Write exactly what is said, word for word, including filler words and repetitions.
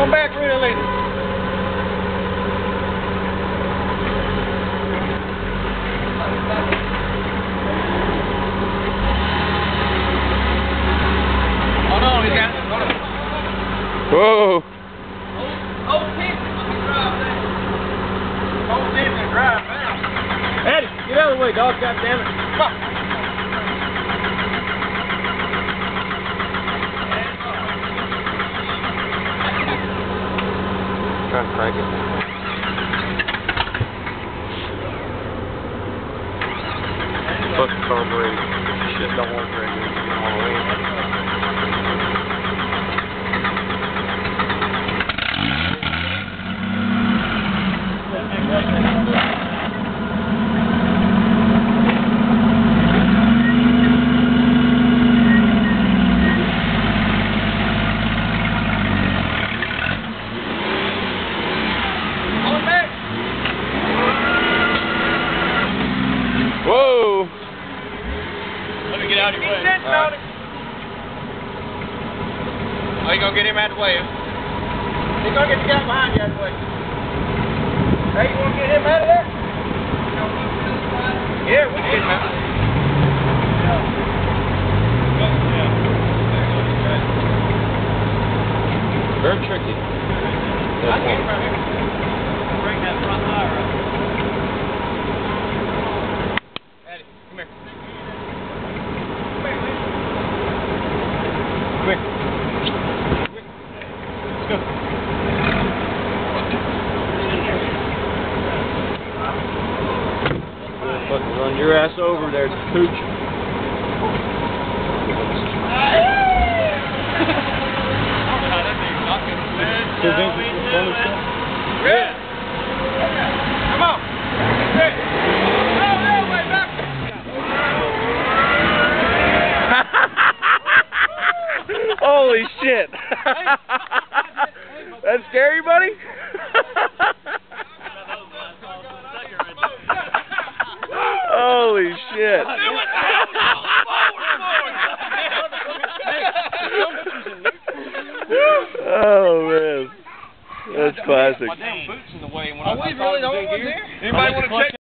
Come back, real lady. Whoa! Old Tiffany can drive down. Old Tiffany can drive down. Eddie, get out of the way, dog, goddammit. Fuck! Try to crank it. Fuck the carburetor. Shit, don't work right here. You don't want to leave. Are you going to get him out of the way? He's going to get the guy behind you out of the way. Hey, you want to get him out of there? Yeah, we can get him out of there. Very tricky. I can get him out of here. Bring that front tire up. Eddie, come here. Come here, please. Come here. Fucking run your ass over there, pooch. Come on. Holy shit. That's scary, buddy. Holy shit. Oh, man. That's classic. My damn boot's in the way. When oh, I we really don't want there? Anybody want to check?